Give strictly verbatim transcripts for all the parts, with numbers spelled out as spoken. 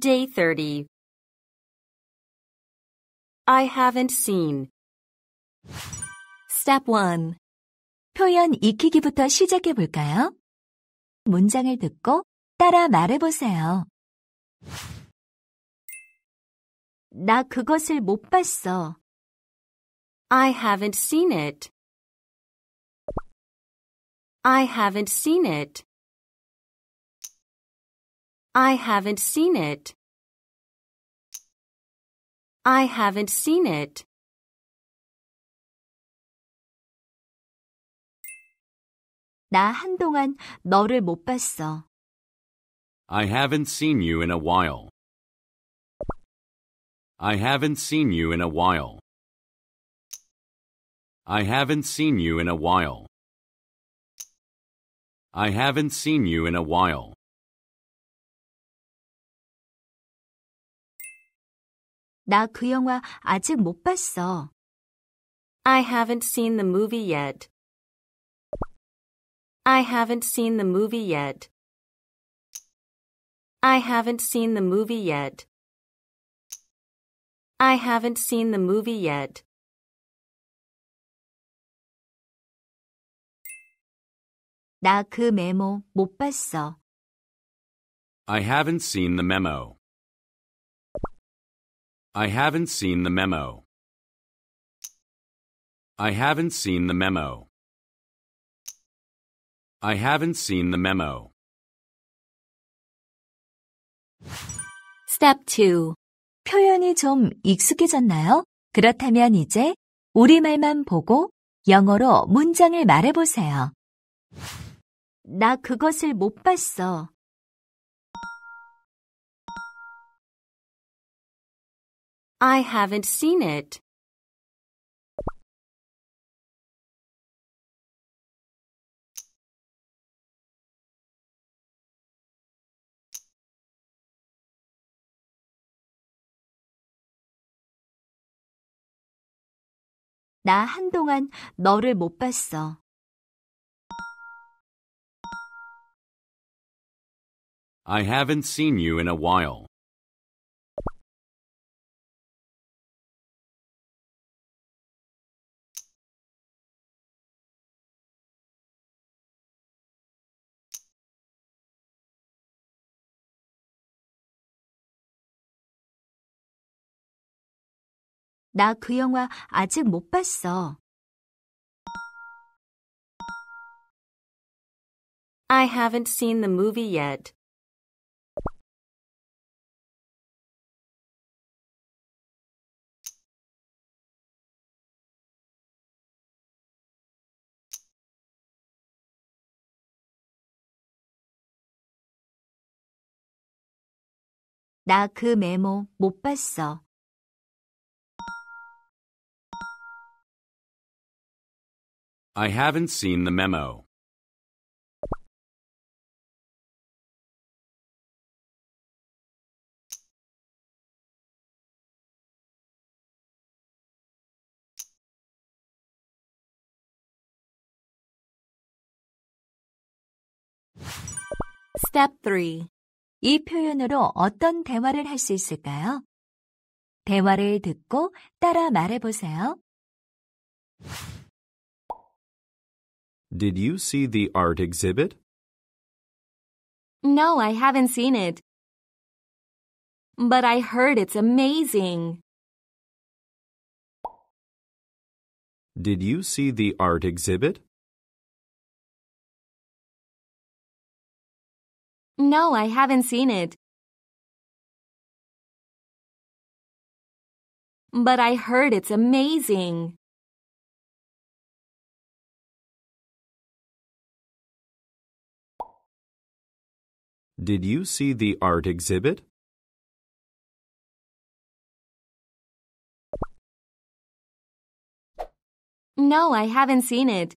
Day thirty. I haven't seen. Step one. 표현 익히기부터 시작해 볼까요? 문장을 듣고 따라 말해보세요. 나 그것을 못 봤어. I haven't seen it. I haven't seen it. I haven't seen it. I haven't seen it. 나 한동안 너를 못 봤어. I haven't seen you in a while. I haven't seen you in a while. I haven't seen you in a while. I haven't seen you in a while. 나 그 영화 아직 못 봤어. I haven't seen the movie yet. I haven't seen the movie yet. I haven't seen the movie yet. I haven't seen the movie yet. 나 그 메모 못 봤어. I haven't seen the memo. I haven't seen the memo. I haven't seen the memo. I haven't seen the memo. Step two. 표현이 좀 익숙해졌나요? 그렇다면 이제 우리말만 보고 영어로 문장을 말해보세요. 나 그것을 못 봤어. I haven't seen it. 나 한동안 너를 못 봤어. I haven't seen you in a while. 나 그 영화 아직 못 봤어. I haven't seen the movie yet. 나 그 메모 못 봤어. I haven't seen the memo. Step three. 이 표현으로 어떤 대화를 할 수 있을까요? 대화를 듣고 따라 말해보세요. Did you see the art exhibit? No, I haven't seen it. But I heard it's amazing. Did you see the art exhibit? No, I haven't seen it. But I heard it's amazing. Did you see the art exhibit? No, I haven't seen it.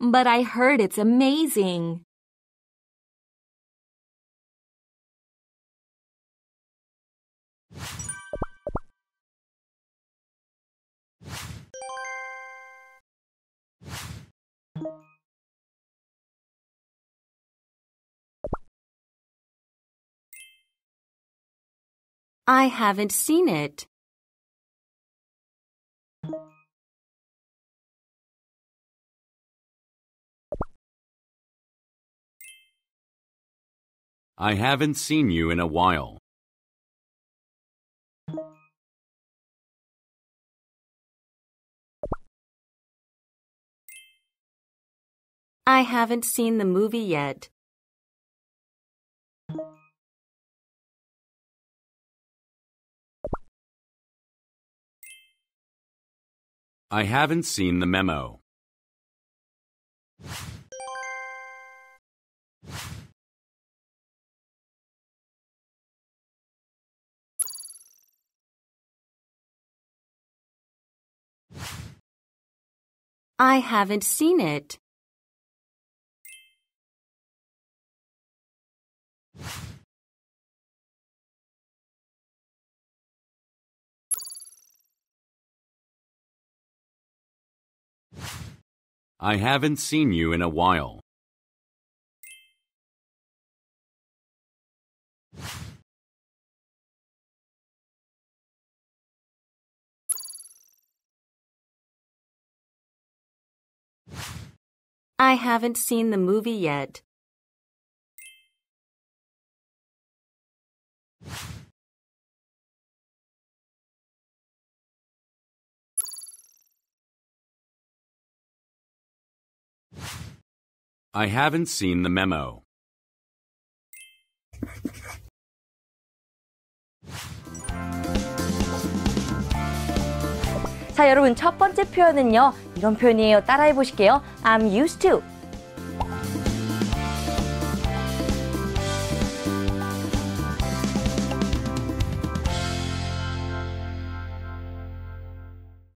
But I heard it's amazing. I haven't seen it. I haven't seen you in a while. I haven't seen the movie yet. I haven't seen the memo. I haven't seen it. I haven't seen you in a while. I haven't seen the movie yet. I haven't seen the memo. 자, 여러분 첫 번째 표현은요. 이런 표현이에요. 따라해 보실게요. I'm used to.